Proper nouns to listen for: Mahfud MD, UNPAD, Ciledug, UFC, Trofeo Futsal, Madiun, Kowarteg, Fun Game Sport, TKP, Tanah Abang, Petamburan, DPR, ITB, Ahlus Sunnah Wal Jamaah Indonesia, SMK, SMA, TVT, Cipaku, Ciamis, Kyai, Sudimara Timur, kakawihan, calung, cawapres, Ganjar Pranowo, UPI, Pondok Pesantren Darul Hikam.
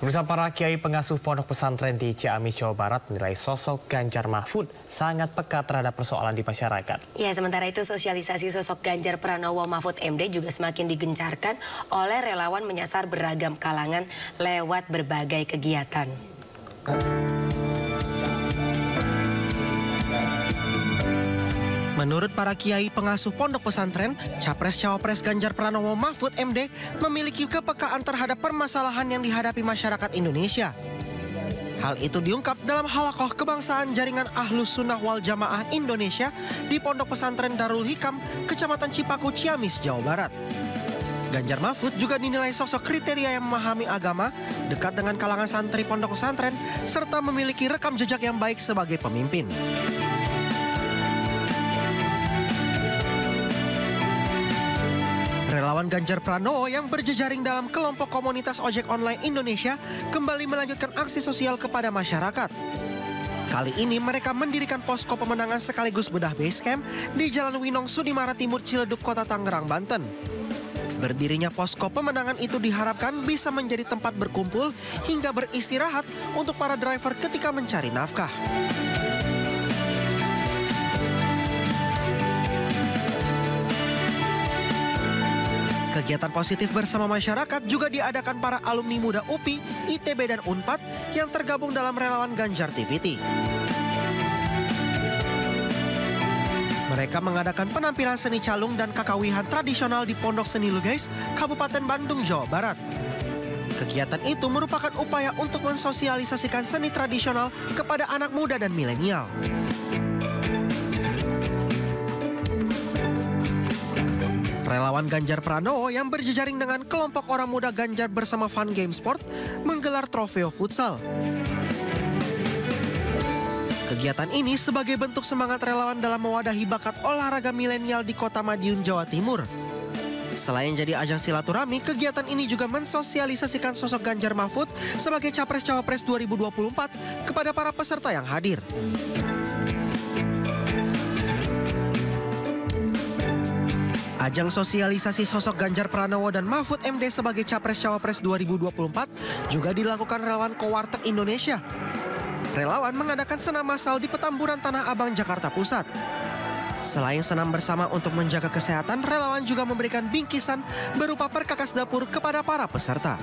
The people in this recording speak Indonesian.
Pemirsa, para kiai pengasuh pondok pesantren di Ciamis, Jawa Barat menilai sosok Ganjar Mahfud sangat peka terhadap persoalan di masyarakat. Ya, sementara itu sosialisasi sosok Ganjar Pranowo Mahfud MD juga semakin digencarkan oleh relawan menyasar beragam kalangan lewat berbagai kegiatan. Menurut para kiai pengasuh pondok pesantren, Capres-Cawapres Ganjar Pranowo Mahfud MD memiliki kepekaan terhadap permasalahan yang dihadapi masyarakat Indonesia. Hal itu diungkap dalam halaqah kebangsaan jaringan Ahlus Sunnah Wal Jamaah Indonesia di Pondok Pesantren Darul Hikam, Kecamatan Cipaku, Ciamis, Jawa Barat. Ganjar Mahfud juga dinilai sosok kriteria yang memahami agama, dekat dengan kalangan santri pondok pesantren, serta memiliki rekam jejak yang baik sebagai pemimpin. Relawan Ganjar Pranowo yang berjejaring dalam kelompok komunitas ojek online Indonesia kembali melanjutkan aksi sosial kepada masyarakat. Kali ini mereka mendirikan posko pemenangan sekaligus bedah base camp di Jalan Winong, Sudimara Timur, Ciledug, Kota Tangerang, Banten. Berdirinya posko pemenangan itu diharapkan bisa menjadi tempat berkumpul hingga beristirahat untuk para driver ketika mencari nafkah. Kegiatan positif bersama masyarakat juga diadakan para alumni muda UPI, ITB, dan UNPAD yang tergabung dalam relawan Ganjar TVT. Mereka mengadakan penampilan seni calung dan kakawihan tradisional di Pondok Seni Lugais, Kabupaten Bandung, Jawa Barat. Kegiatan itu merupakan upaya untuk mensosialisasikan seni tradisional kepada anak muda dan milenial. Relawan Ganjar Pranowo yang berjejaring dengan kelompok orang muda Ganjar bersama Fun Game Sport menggelar Trofeo Futsal. Kegiatan ini sebagai bentuk semangat relawan dalam mewadahi bakat olahraga milenial di Kota Madiun, Jawa Timur. Selain jadi ajang silaturahmi, kegiatan ini juga mensosialisasikan sosok Ganjar Mahfud sebagai Capres-Cawapres 2024 kepada para peserta yang hadir. Ajang sosialisasi sosok Ganjar Pranowo dan Mahfud MD sebagai Capres-Cawapres 2024 juga dilakukan relawan Kowarteg Indonesia. Relawan mengadakan senam massal di Petamburan, Tanah Abang, Jakarta Pusat. Selain senam bersama untuk menjaga kesehatan, relawan juga memberikan bingkisan berupa perkakas dapur kepada para peserta.